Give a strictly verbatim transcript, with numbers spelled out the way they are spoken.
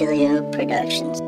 Tutilio Productions.